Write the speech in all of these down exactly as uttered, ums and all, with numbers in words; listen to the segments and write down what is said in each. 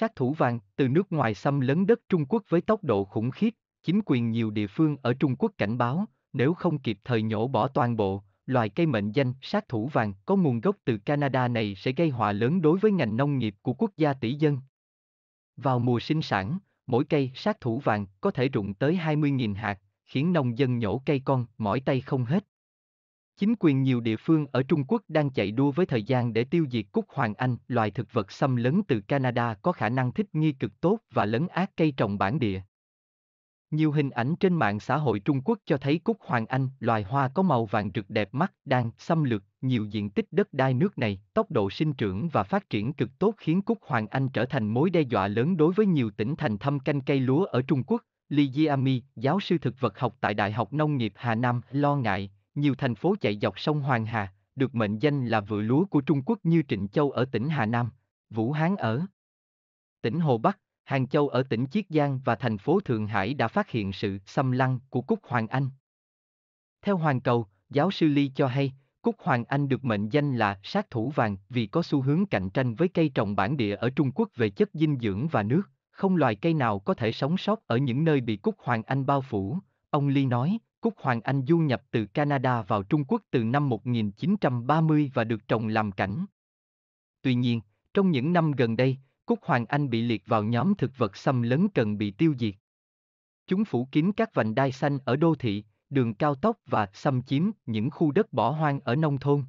sát thủ vàng từ nước ngoài xâm lấn đất Trung Quốc với tốc độ khủng khiếp, chính quyền nhiều địa phương ở Trung Quốc cảnh báo, nếu không kịp thời nhổ bỏ toàn bộ, loài cây mệnh danh sát thủ vàng có nguồn gốc từ Canada này sẽ gây họa lớn đối với ngành nông nghiệp của quốc gia tỷ dân. Vào mùa sinh sản, mỗi cây sát thủ vàng có thể rụng tới hai mươi nghìn hạt, khiến nông dân nhổ cây con mỏi tay không hết. Chính quyền nhiều địa phương ở Trung Quốc đang chạy đua với thời gian để tiêu diệt cúc hoàng Anh, loài thực vật xâm lấn từ Canada có khả năng thích nghi cực tốt và lấn át cây trồng bản địa. Nhiều hình ảnh trên mạng xã hội Trung Quốc cho thấy cúc hoàng Anh, loài hoa có màu vàng rực đẹp mắt, đang xâm lược nhiều diện tích đất đai nước này. Tốc độ sinh trưởng và phát triển cực tốt khiến cúc hoàng Anh trở thành mối đe dọa lớn đối với nhiều tỉnh thành thâm canh cây lúa ở Trung Quốc. Li Jiamei, giáo sư thực vật học tại Đại học Nông nghiệp Hà Nam, lo ngại, nhiều thành phố chạy dọc sông Hoàng Hà, được mệnh danh là vựa lúa của Trung Quốc như Trịnh Châu ở tỉnh Hà Nam, Vũ Hán ở tỉnh Hồ Bắc, Hàng Châu ở tỉnh Chiết Giang và thành phố Thượng Hải đã phát hiện sự xâm lăng của cúc hoàng Anh. Theo Hoàn Cầu, giáo sư Li cho hay, cúc hoàng Anh được mệnh danh là sát thủ vàng vì có xu hướng cạnh tranh với cây trồng bản địa ở Trung Quốc về chất dinh dưỡng và nước, không loài cây nào có thể sống sót ở những nơi bị cúc hoàng Anh bao phủ. Ông Li nói, cúc hoàng Anh du nhập từ Canada vào Trung Quốc từ năm một nghìn chín trăm ba mươi và được trồng làm cảnh. Tuy nhiên, trong những năm gần đây, cúc hoàng Anh bị liệt vào nhóm thực vật xâm lấn cần bị tiêu diệt. Chúng phủ kín các vành đai xanh ở đô thị, đường cao tốc và xâm chiếm những khu đất bỏ hoang ở nông thôn.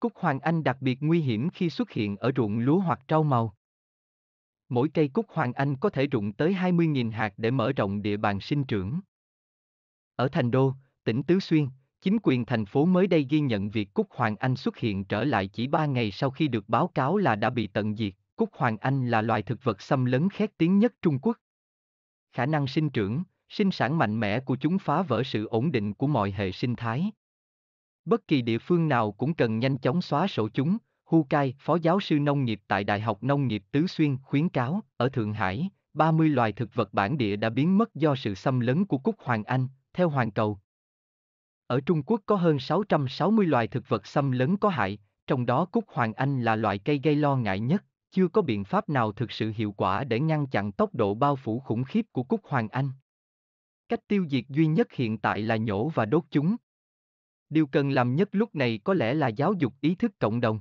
Cúc hoàng Anh đặc biệt nguy hiểm khi xuất hiện ở ruộng lúa hoặc rau màu. Mỗi cây cúc hoàng Anh có thể rụng tới hai mươi nghìn hạt để mở rộng địa bàn sinh trưởng. Ở Thành Đô, tỉnh Tứ Xuyên, chính quyền thành phố mới đây ghi nhận việc cúc hoàng Anh xuất hiện trở lại chỉ ba ngày sau khi được báo cáo là đã bị tận diệt. Cúc hoàng Anh là loài thực vật xâm lấn khét tiếng nhất Trung Quốc. Khả năng sinh trưởng, sinh sản mạnh mẽ của chúng phá vỡ sự ổn định của mọi hệ sinh thái. Bất kỳ địa phương nào cũng cần nhanh chóng xóa sổ chúng. Hu Cai, phó giáo sư nông nghiệp tại Đại học Nông nghiệp Tứ Xuyên, khuyến cáo, ở Thượng Hải, ba mươi loài thực vật bản địa đã biến mất do sự xâm lấn của cúc hoàng Anh, theo Hoàn Cầu. Ở Trung Quốc có hơn sáu trăm sáu mươi loài thực vật xâm lấn có hại, trong đó cúc hoàng Anh là loại cây gây lo ngại nhất. Chưa có biện pháp nào thực sự hiệu quả để ngăn chặn tốc độ bao phủ khủng khiếp của cúc hoàng Anh. Cách tiêu diệt duy nhất hiện tại là nhổ và đốt chúng. Điều cần làm nhất lúc này có lẽ là giáo dục ý thức cộng đồng.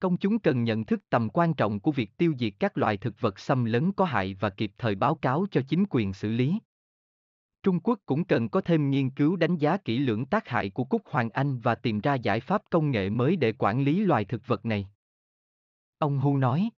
Công chúng cần nhận thức tầm quan trọng của việc tiêu diệt các loài thực vật xâm lấn có hại và kịp thời báo cáo cho chính quyền xử lý. Trung Quốc cũng cần có thêm nghiên cứu đánh giá kỹ lưỡng tác hại của cúc hoàng Anh và tìm ra giải pháp công nghệ mới để quản lý loài thực vật này. Ông Hu nói.